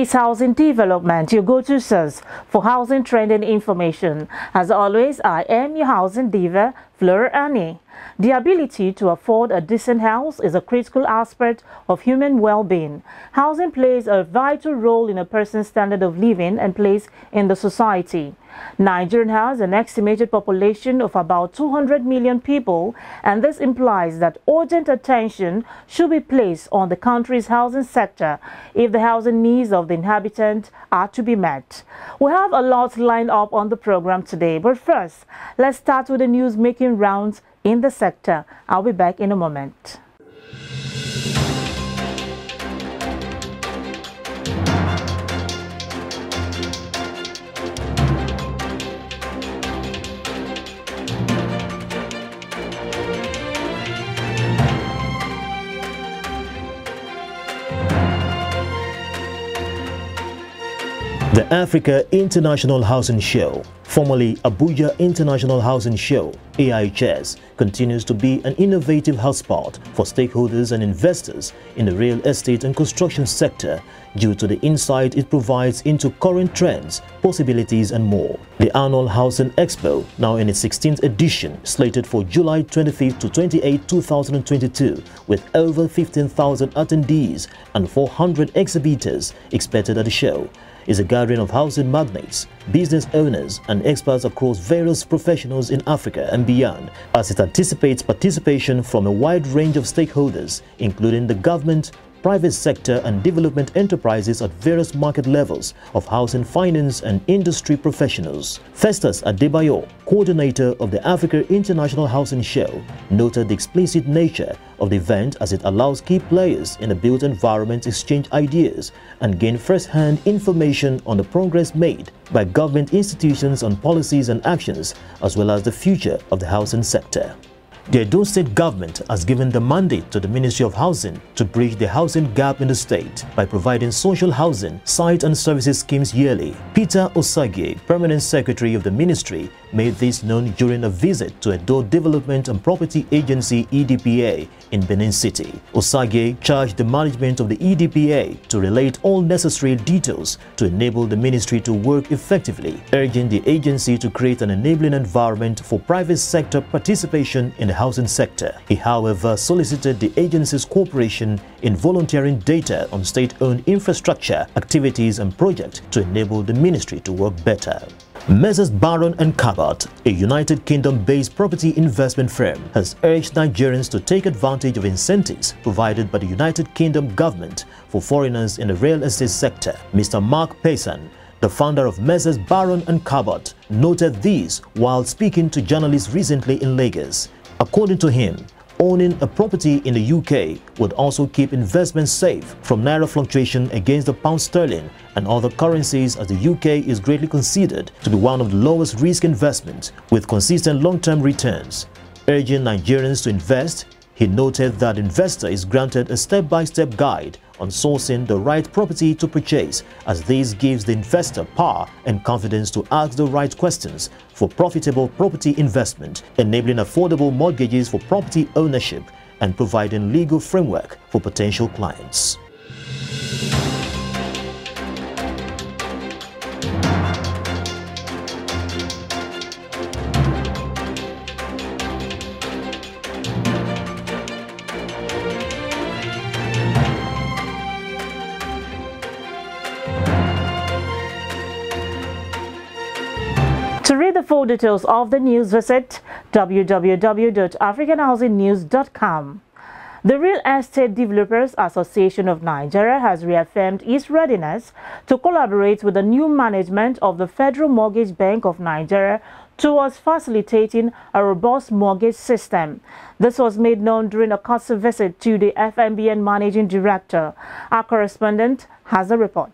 East Housing Development, you go to source for housing trend and information. As always, I am your housing diva, Flora Anne. The ability to afford a decent house is a critical aspect of human well-being. Housing plays a vital role in a person's standard of living and place in the society. Nigeria has an estimated population of about 200 million people, and this implies that urgent attention should be placed on the country's housing sector if the housing needs of the inhabitants are to be met. We have a lot lined up on the program today, but first, let's start with the news making rounds in the sector. I'll be back in a moment. The Africa International Housing Show, formerly Abuja International Housing Show, AIHS, continues to be an innovative hotspot for stakeholders and investors in the real estate and construction sector due to the insight it provides into current trends, possibilities and more. The annual Housing Expo, now in its 16th edition, slated for July 25th to 28, 2022, with over 15,000 attendees and 400 exhibitors expected at the show, is a gathering of housing magnates, business owners and experts across various professionals in Africa and beyond, as it anticipates participation from a wide range of stakeholders, including the government, private sector and development enterprises at various market levels of housing finance and industry professionals. Festus Adebayo, coordinator of the Africa International Housing Show, noted the explicit nature of the event as it allows key players in the built environment exchange ideas and gain first-hand information on the progress made by government institutions on policies and actions, as well as the future of the housing sector. The Edo State government has given the mandate to the Ministry of Housing to bridge the housing gap in the state by providing social housing, site and services schemes yearly. Peter Osage, permanent secretary of the ministry, made this known during a visit to Edo Development and Property Agency EDPA in Benin City. Osage charged the management of the EDPA to relate all necessary details to enable the ministry to work effectively, urging the agency to create an enabling environment for private sector participation in the housing sector. He, however, solicited the agency's cooperation in volunteering data on state-owned infrastructure, activities and projects to enable the ministry to work better. Messrs Baron and Cabot, a United Kingdom-based property investment firm, has urged Nigerians to take advantage of incentives provided by the United Kingdom government for foreigners in the real estate sector. Mr. Mark Payson, the founder of Messrs Baron and Cabot, noted these while speaking to journalists recently in Lagos. According to him, owning a property in the UK would also keep investments safe from naira fluctuation against the pound sterling and other currencies, as the UK is greatly considered to be one of the lowest risk investments with consistent long-term returns. Urging Nigerians to invest, he noted that investor is granted a step-by-step guide on sourcing the right property to purchase, as this gives the investor power and confidence to ask the right questions for profitable property investment, enabling affordable mortgages for property ownership and providing legal framework for potential clients. For details of the news, visit www.africanhousingnews.com. The Real Estate Developers Association of Nigeria has reaffirmed its readiness to collaborate with the new management of the Federal Mortgage Bank of Nigeria towards facilitating a robust mortgage system. This was made known during a courtesy visit to the FMBN Managing Director. Our correspondent has a report.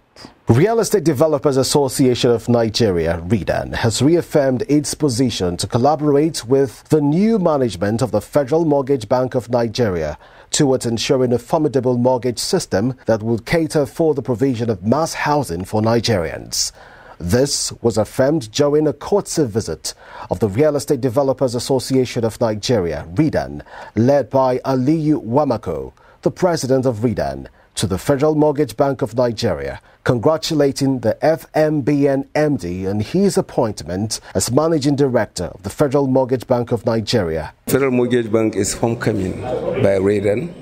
Real Estate Developers Association of Nigeria, REDAN, has reaffirmed its position to collaborate with the new management of the Federal Mortgage Bank of Nigeria towards ensuring a formidable mortgage system that will cater for the provision of mass housing for Nigerians. This was affirmed during a courtesy visit of the Real Estate Developers Association of Nigeria, REDAN, led by Aliyu Wamakko, the president of REDAN, to the Federal Mortgage Bank of Nigeria, congratulating the FMBN MD on his appointment as Managing Director of the Federal Mortgage Bank of Nigeria. Federal Mortgage Bank is homecoming by Raydan,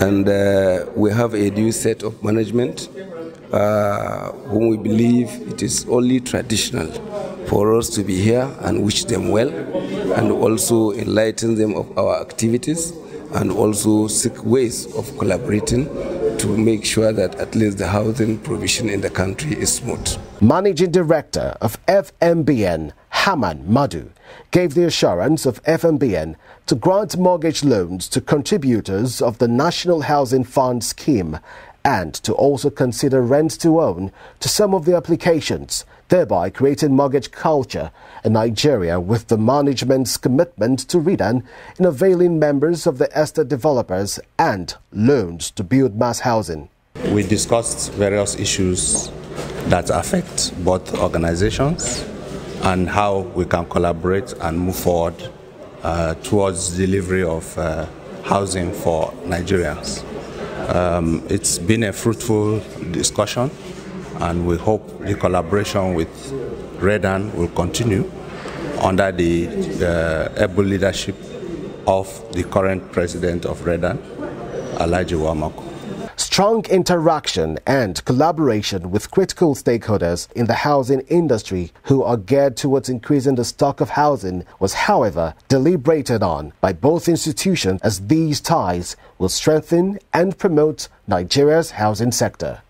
and we have a new set of management whom we believe it is only traditional for us to be here and wish them well and also enlighten them of our activities and also seek ways of collaborating to make sure that at least the housing provision in the country is smooth. Managing Director of FMBN, Hamman Madu, gave the assurance of FMBN to grant mortgage loans to contributors of the National Housing Fund scheme and to also consider rent-to-own to some of the applications, thereby creating mortgage culture in Nigeria with the management's commitment to Raydan in availing members of the estate developers and loans to build mass housing. We discussed various issues that affect both organizations and how we can collaborate and move forward towards delivery of housing for Nigerians. It's been a fruitful discussion, and we hope the collaboration with Raydan will continue under the able leadership of the current president of Raydan, Aliyu Wamakko. Strong interaction and collaboration with critical stakeholders in the housing industry who are geared towards increasing the stock of housing was, however, deliberated on by both institutions, as these ties will strengthen and promote Nigeria's housing sector.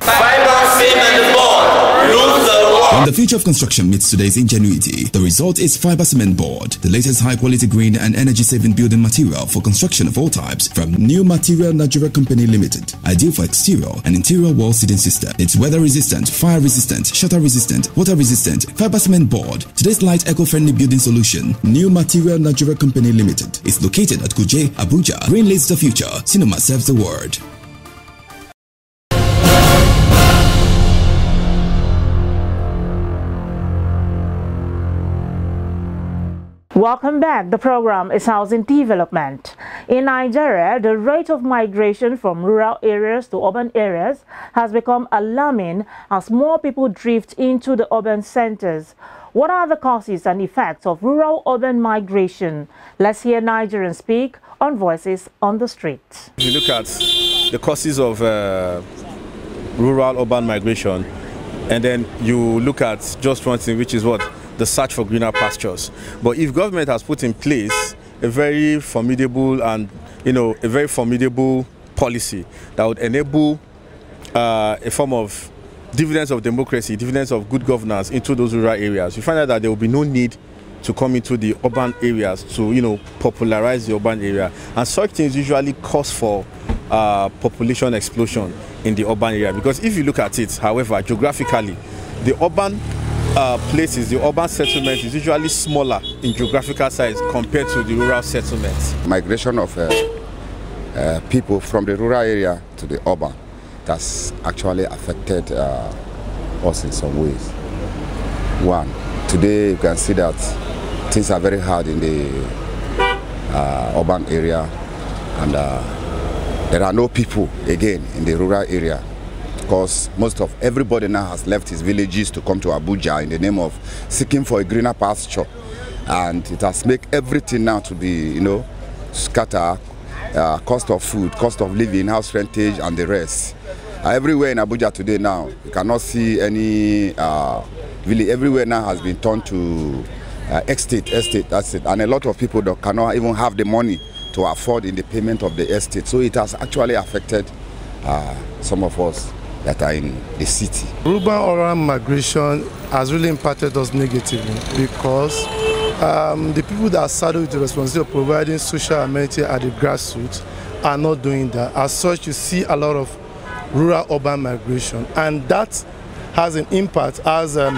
Fiber Cement Board rules the world. When the future of construction meets today's ingenuity, the result is Fiber Cement Board, the latest high-quality green and energy-saving building material for construction of all types from New Material Nigeria Company Limited. Ideal for exterior and interior wall seating system. It's weather-resistant, fire-resistant, shutter-resistant, water-resistant. Fiber Cement Board, today's light, eco-friendly building solution. New Material Nigeria Company Limited. It's located at Kuje, Abuja. Green leads the future. Cinema serves the world. Welcome back. The program is Housing Development. In Nigeria, the rate of migration from rural areas to urban areas has become alarming as more people drift into the urban centers. What are the causes and effects of rural-urban migration? Let's hear Nigerians speak on Voices on the Street. If you look at the causes of rural-urban migration, and then you look at just one thing, which is what? The search for greener pastures. But if government has put in place a very formidable policy that would enable a form of dividends of democracy, dividends of good governance into those rural areas, you find out that there will be no need to come into the urban areas to popularize the urban area. And such things usually cause for population explosion in the urban area. Because if you look at it, however, geographically, the urban places, the urban settlement is usually smaller in geographical size compared to the rural settlements. Migration of people from the rural area to the urban, that's actually affected us in some ways. One, today you can see that things are very hard in the urban area, and there are no people again in the rural area. Because most of everybody now has left his villages to come to Abuja in the name of seeking for a greener pasture, and it has made everything now to be, scatter, cost of food, cost of living, house rentage, and the rest. Everywhere in Abuja today now, you cannot see any village. Everywhere now has been turned to estate, and a lot of people that cannot even have the money to afford in the payment of the estate. So it has actually affected some of us that are in the city. Rural migration has really impacted us negatively because the people that are saddled with the responsibility of providing social amenities at the grassroots are not doing that. As such, you see a lot of rural-urban migration, and that has an impact, has an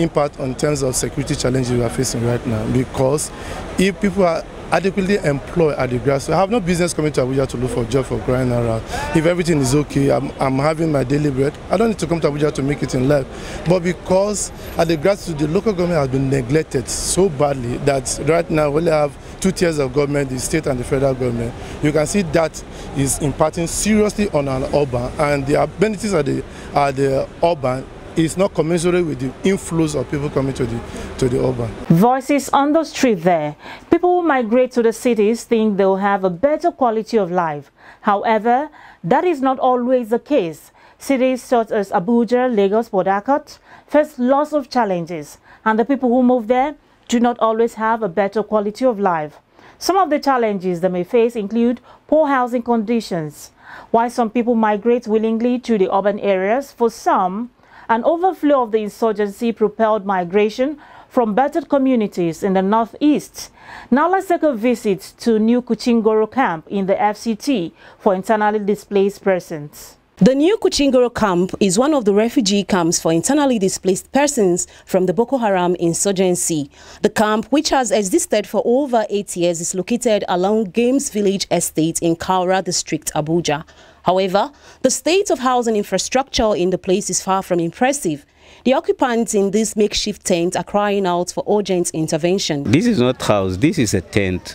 impact on terms of security challenges we are facing right now. Because if people are adequately employed at the grass. I have no business coming to Abuja to look for a job for crying around. If everything is okay, I'm having my daily bread. I don't need to come to Abuja to make it in life. But because at the grass, the local government has been neglected so badly that right now we only have two tiers of government, the state and the federal government. You can see that is impacting seriously on our urban, and the amenities at the urban is not commensurate with the inflows of people coming to the urban. Voices on the street there. People who migrate to the cities think they'll have a better quality of life. However, that is not always the case. Cities such as Abuja, Lagos, Port Harcourt face lots of challenges, and the people who move there do not always have a better quality of life. Some of the challenges they may face include poor housing conditions. While some people migrate willingly to the urban areas, for some, an overflow of the insurgency propelled migration from battered communities in the northeast. Now let's take a visit to New Kuchingoro Camp in the FCT for internally displaced persons. The New Kuchingoro Camp is one of the refugee camps for internally displaced persons from the Boko Haram insurgency. The camp, which has existed for over 8 years, is located along Games Village Estate in Kaura District, Abuja. However, the state of housing infrastructure in the place is far from impressive. The occupants in this makeshift tent are crying out for urgent intervention. This is not a house, this is a tent.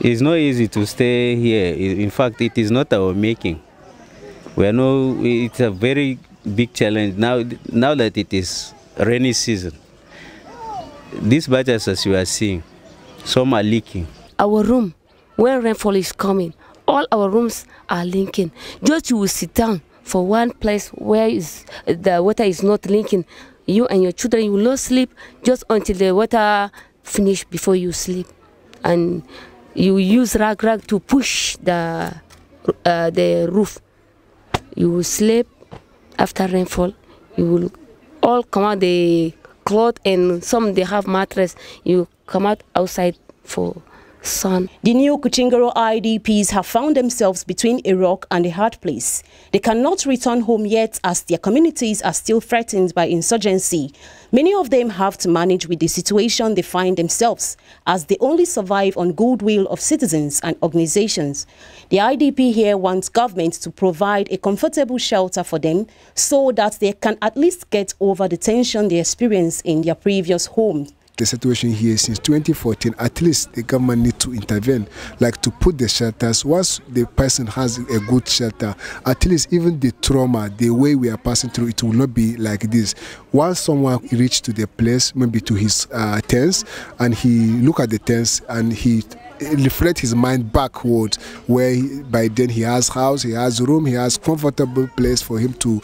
It's not easy to stay here. In fact, it is not our making. It's a very big challenge now that it is rainy season. These batches, as you are seeing, some are leaking. Our room, when rainfall is coming, all our rooms are linking. Just you will sit down for one place where the water is not linking. You and your children, you will not sleep just until the water finish before you sleep. And you use rag to push the roof. You will sleep after rainfall. You will all come out the cloth, and some they have mattress. You come out outside for sun. The New Kuchingoro IDPs have found themselves between a rock and a hard place. They cannot return home yet, as their communities are still threatened by insurgency. Many of them have to manage with the situation they find themselves, as they only survive on goodwill of citizens and organizations. The IDP here wants government to provide a comfortable shelter for them so that they can at least get over the tension they experienced in their previous home. The situation here since 2014, at least the government needs to intervene, like to put the shelters. Once the person has a good shelter, at least even the trauma, the way we are passing through, it will not be like this. Once someone reaches to the place, maybe to his tents, and he look at the tents and he reflect his mind backward, where by then he has house, he has room, he has comfortable place for him to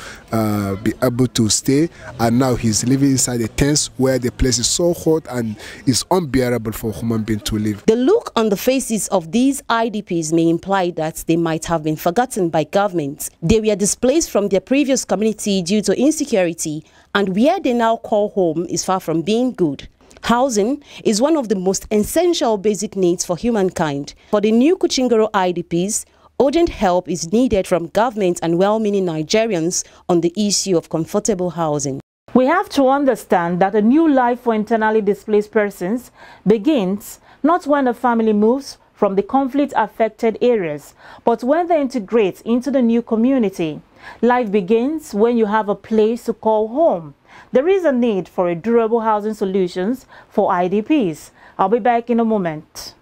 be able to stay, and now he's living inside the tents where the place is so hot and it's unbearable for human being to live. The look on the faces of these IDPs may imply that they might have been forgotten by government. They were displaced from their previous community due to insecurity, and where they now call home is far from being good. Housing is one of the most essential basic needs for humankind. For the New Kuchingoro IDPs, urgent help is needed from government and well-meaning Nigerians on the issue of comfortable housing. We have to understand that a new life for internally displaced persons begins not when a family moves from the conflict-affected areas, but when they integrate into the new community. Life begins when you have a place to call home. There is a need for a durable housing solutions for IDPs. I'll be back in a moment.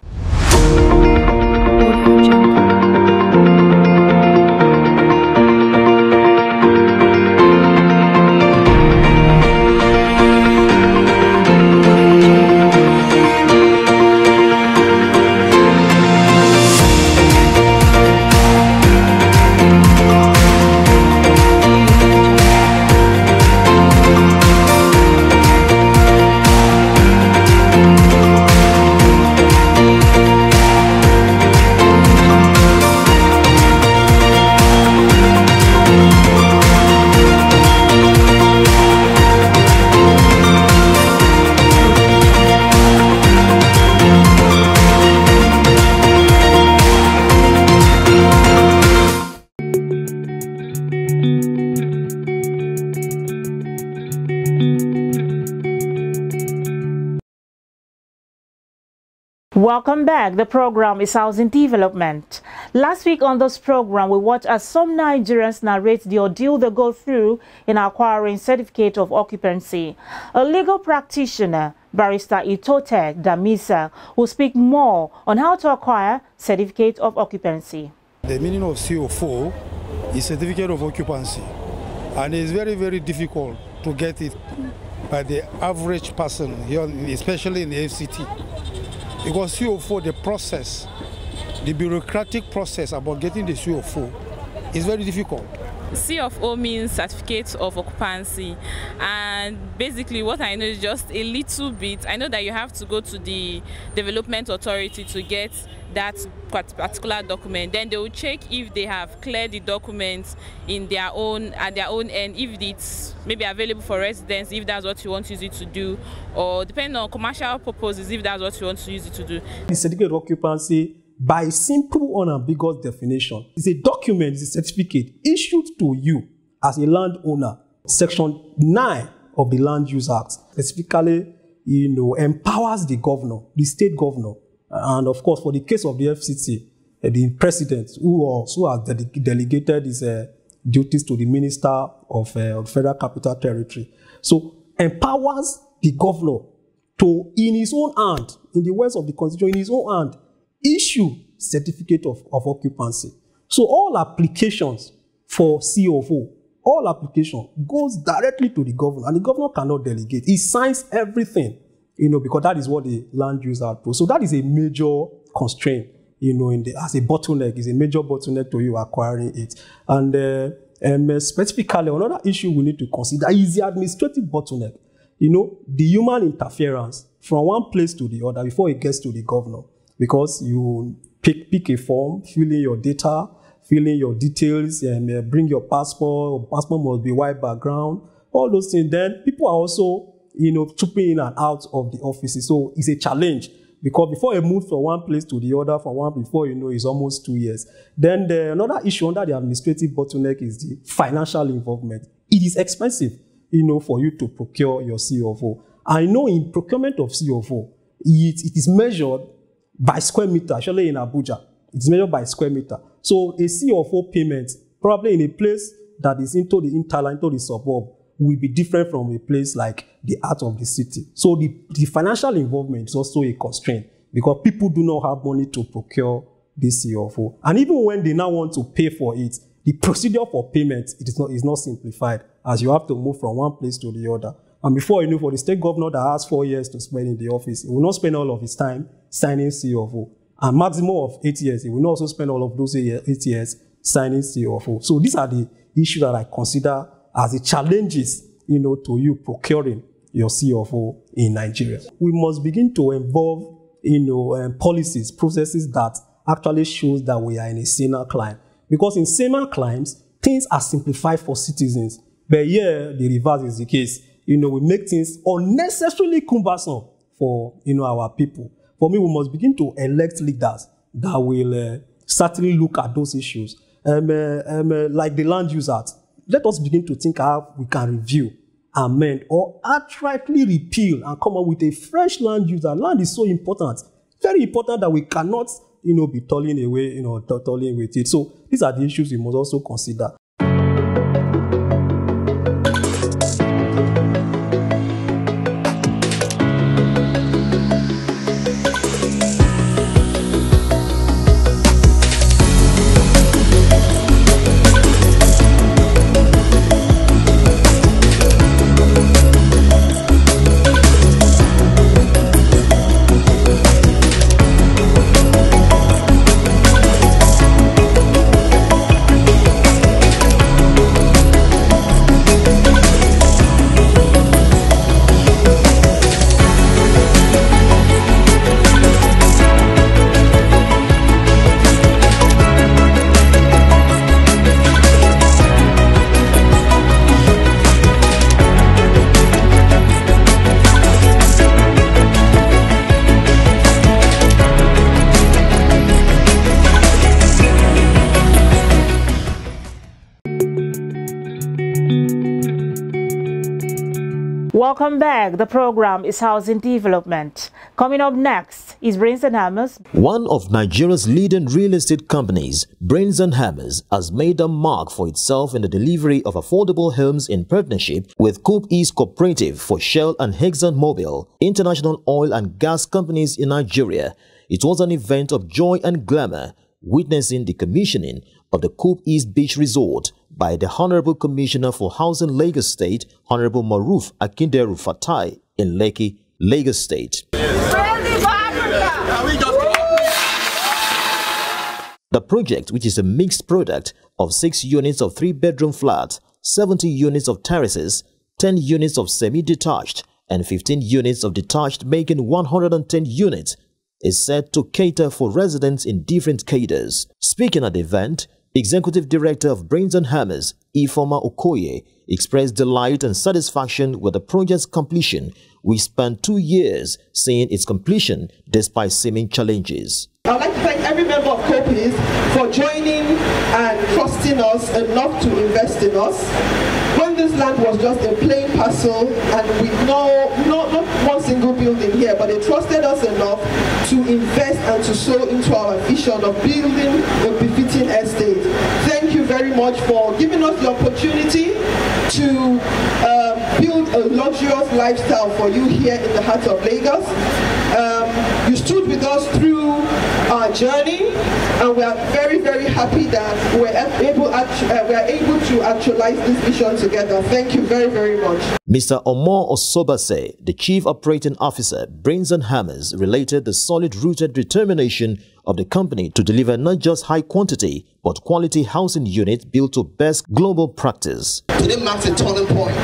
Welcome back. The program is Housing Development. Last week on this program, we watched as some Nigerians narrate the ordeal they go through in acquiring Certificate of Occupancy. A legal practitioner, Barrister Itote Damisa, will speak more on how to acquire Certificate of Occupancy. The meaning of CO4 is Certificate of Occupancy, and it's very, very difficult to get it by the average person, here, especially in the FCT. Because CO4, the process, the bureaucratic process about getting the CO4 is very difficult. CO4 means Certificate of Occupancy, and basically what I know is just a little bit. I know that you have to go to the development authority to get that particular document. Then they will check if they have cleared the documents in their own, at their own end, if it's maybe available for residents, if that's what you want to use it to do, or depending on commercial purposes, if that's what you want to use it to do. The Certificate of Occupancy, by simple and unambiguous definition, it's a document, it's a certificate issued to you as a landowner. Section 9 of the Land Use Act specifically, empowers the governor, the state governor, and of course, for the case of the FCT, the president, who also has delegated his duties to the minister of Federal Capital Territory. So, empowers the governor to, in his own hand, in the words of the constitution, in his own hand, issue Certificate of Occupancy. So all applications for CO4, all application goes directly to the governor, and the governor cannot delegate. He signs everything, because that is what the Land Use Act does. So that is a major constraint, as a bottleneck, is a major bottleneck to you acquiring it. And specifically, another issue we need to consider is the administrative bottleneck. The human interference from one place to the other before it gets to the governor. Because you pick a form, fill in your data, fill in your details, and bring your passport. Passport must be white background. All those things. Then people are also, trooping in and out of the offices. So it's a challenge, because before you move from one place to the other, from one before it's almost 2 years. Then another issue under the administrative bottleneck is the financial involvement. It is expensive, for you to procure your CO4. I know in procurement of CO4, it is measured by square meter, actually in Abuja. It's measured by square meter. So a CO4 payment, probably in a place that is into the hinterland, into the suburb, will be different from a place like the heart of the city. So the financial involvement is also a constraint, because people do not have money to procure this CO4. And even when they now want to pay for it, the procedure for payment is not simplified, as you have to move from one place to the other. And before for the state governor that has 4 years to spend in the office, he will not spend all of his time signing CO4. And maximum of 8 years, he will not also spend all of those 8 years signing CO4. So these are the issues that I consider as the challenges, to you procuring your CO4 in Nigeria. We must begin to involve, policies, processes that actually shows that we are in a saner climate. Because in saner climes, things are simplified for citizens. But here, the reverse is the case. We make things unnecessarily cumbersome for, our people. For me, we must begin to elect leaders that will certainly look at those issues. Like the Land Use Act, let us begin to think how we can review, amend, or outrightly repeal and come up with a fresh land use. Land is so important, very important, that we cannot, be toiling away, toiling with it. So these are the issues we must also consider. Welcome back. The program is Housing Development. Coming up next, is Brains and Hammers. One of Nigeria's leading real estate companies, Brains and Hammers, has made a mark for itself in the delivery of affordable homes in partnership with Coop East Cooperative for Shell and Exxon Mobil, international oil and gas companies in Nigeria. It was an event of joy and glamour, witnessing the commissioning of the Coop East Beach Resort by the Honorable Commissioner for Housing Lagos State, Honorable Maruf Akinderu Fatai in Lekki, Lagos State. The project, which is a mixed product of 6 units of 3-bedroom flats, 70 units of terraces, 10 units of semi-detached, and 15 units of detached, making 110 units, is said to cater for residents in different cadres. Speaking at the event, Executive Director of Brains and Hammers, Ifeoma Okoye, expressed delight and satisfaction with the project's completion. We spent 2 years seeing its completion despite seeming challenges. I'd like to thank every member of Coop East for joining and trusting us enough to invest in us. When this land was just a plain parcel and with not one single building here, but they trusted us enough to invest and to sow into our vision of building a befitting estate. Thank you very much for giving us the opportunity to build a luxurious lifestyle for you here in the heart of Lagos. You stood with us through our journey, and we are very, very happy that we are able to actualize this vision together. Thank you very, very much. Mr. Omar Osobase, the Chief Operating Officer, Brains and Hammers, related the solid-rooted determination of the company to deliver not just high quantity but quality housing units built to best global practice. Today marks a turning point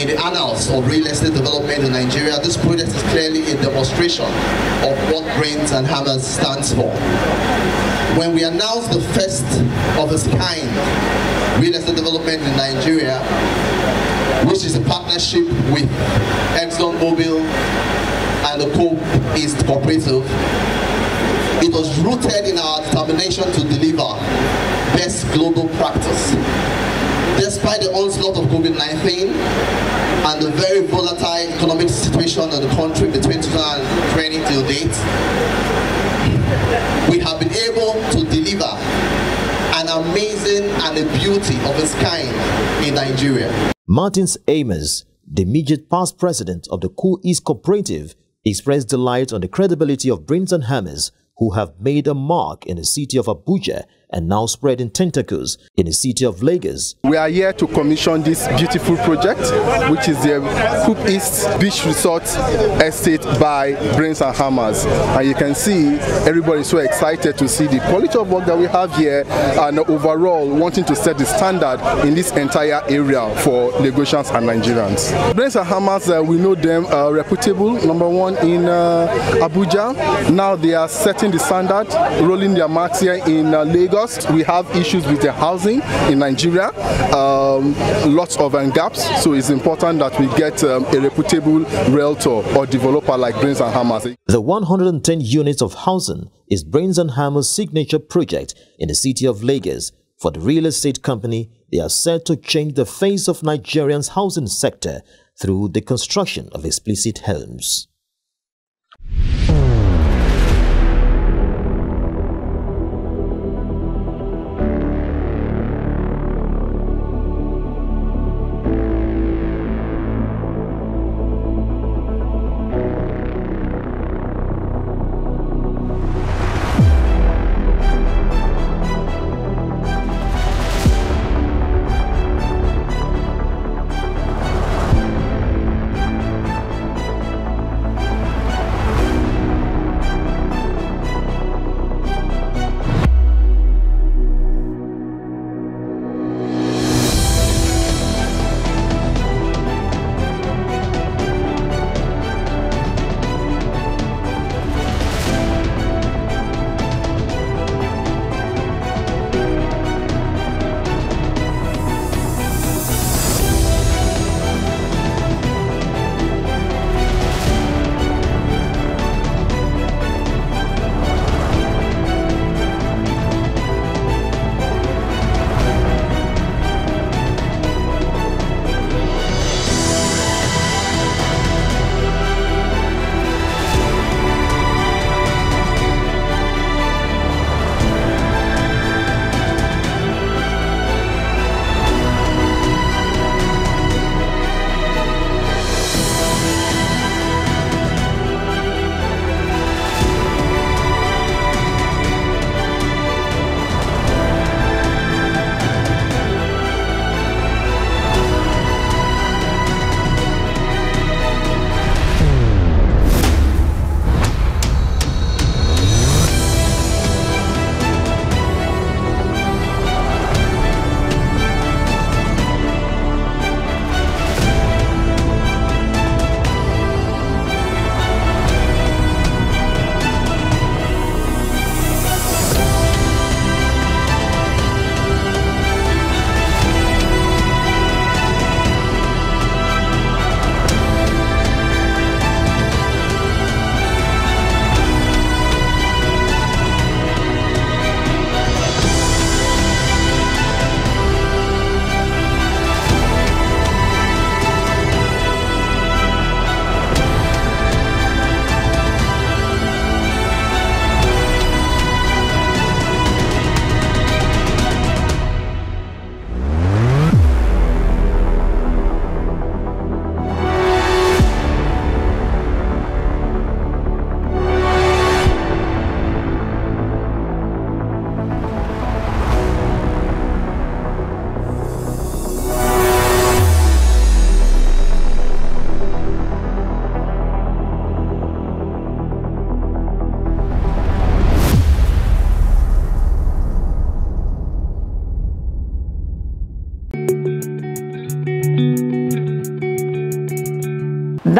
in the annals of real estate development in Nigeria. This project is clearly a demonstration of what Brains and Hammers stands for. When we announced the first of its kind real estate development in Nigeria, which is a partnership with Exxon Mobil and the Coop East Cooperative, it was rooted in our determination to deliver best global practice. Despite the onslaught of COVID-19 and the very volatile economic situation in the country between 2020 till date, we have been able to deliver an amazing and a beauty of its kind in Nigeria. Martins Amos, the immediate past president of the Coop East Cooperative, expressed delight on the credibility of Brains and Hammers, who have made a mark in the city of Abuja and now spreading tentacles in the city of Lagos. We are here to commission this beautiful project, which is the Coop East Beach Resort Estate by Brains and Hammers. And you can see everybody is so excited to see the quality of work that we have here and overall wanting to set the standard in this entire area for Lagosians and Nigerians. Brains and Hammers, we know them reputable, number one in Abuja. Now they are setting the standard, rolling their marks here in Lagos. We have issues with the housing in Nigeria, lots of gaps, so it's important that we get a reputable realtor or developer like Brains and Hammers. The 110 units of housing is Brains and Hammers' signature project in the city of Lagos. For the real estate company, they are set to change the face of Nigeria's housing sector through the construction of explicit homes.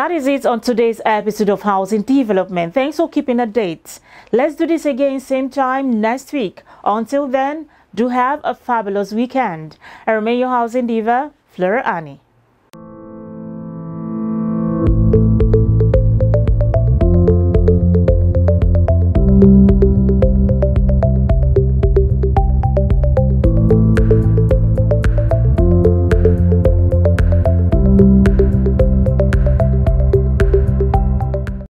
That is it on today's episode of Housing Development. Thanks for keeping a date. Let's do this again same time next week. Until then, do have a fabulous weekend. I remain your housing diva, Flora Anne.